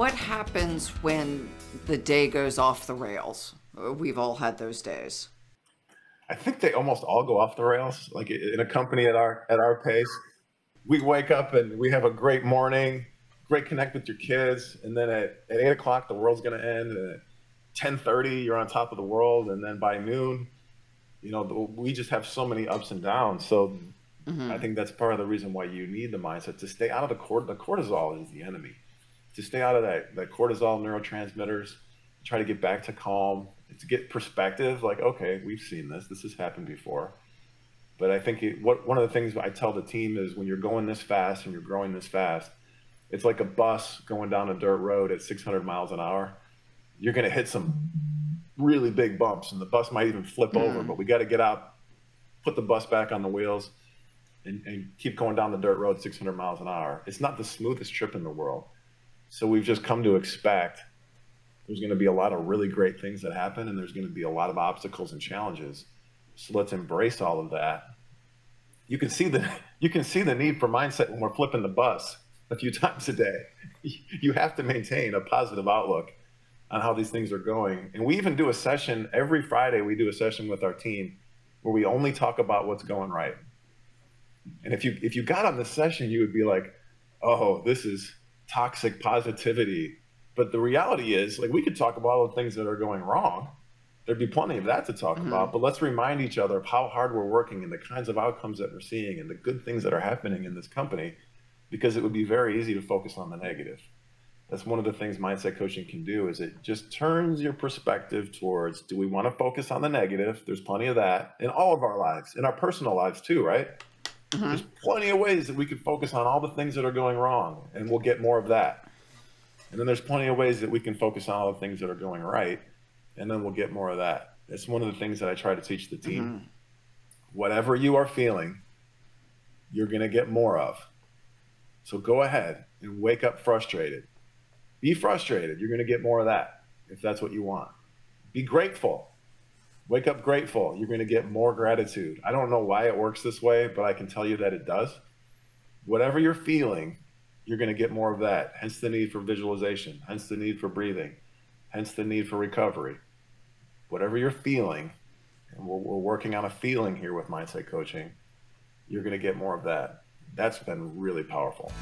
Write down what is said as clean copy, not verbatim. What happens when the day goes off the rails? We've all had those days. I think they almost all go off the rails. Like in a company at our pace, we wake up and we have a great morning, great connect with your kids, and then at 8 o'clock the world's going to end. And at 10:30 you're on top of the world, and then by noon, you know, we just have so many ups and downs. So I think that's part of the reason why you need the mindset to stay out of the cortisol is the enemy. To stay out of that cortisol neurotransmitters, try to get back to calm, to get perspective, like, okay, we've seen this. This has happened before. But I think one of the things I tell the team is when you're going this fast and you're growing this fast, it's like a bus going down a dirt road at 600 miles an hour. You're going to hit some really big bumps, and the bus might even flip over, but we got to get out, put the bus back on the wheels, and keep going down the dirt road 600 miles an hour. It's not the smoothest trip in the world. So we've just come to expect there's going to be a lot of really great things that happen, and there's going to be a lot of obstacles and challenges. So let's embrace all of that. You can see the need for mindset when we're flipping the bus a few times a day. You have to maintain a positive outlook on how these things are going. And we even do a session every Friday. We do a session with our team where we only talk about what's going right. And if you got on the session, you would be like, oh, this is toxic positivity. But the reality is, like, we could talk about all the things that are going wrong. There'd be plenty of that to talk about, but let's remind each other of how hard we're working and the kinds of outcomes that we're seeing and the good things that are happening in this company, because it would be very easy to focus on the negative. That's one of the things mindset coaching can do, is it just turns your perspective towards, do we want to focus on the negative? There's plenty of that in all of our lives, in our personal lives too, right? There's plenty of ways that we could focus on all the things that are going wrong, and we'll get more of that. And then there's plenty of ways that we can focus on all the things that are going right, and then we'll get more of that. That's one of the things that I try to teach the team. Whatever you are feeling, you're going to get more of. So go ahead and wake up frustrated. Be frustrated. You're going to get more of that if that's what you want. Be grateful. Wake up grateful. You're going to get more gratitude. I don't know why it works this way, but I can tell you that it does. Whatever you're feeling, you're going to get more of that. Hence the need for visualization. Hence the need for breathing. Hence the need for recovery. Whatever you're feeling, and we're working on a feeling here with mindset coaching, you're going to get more of that. That's been really powerful.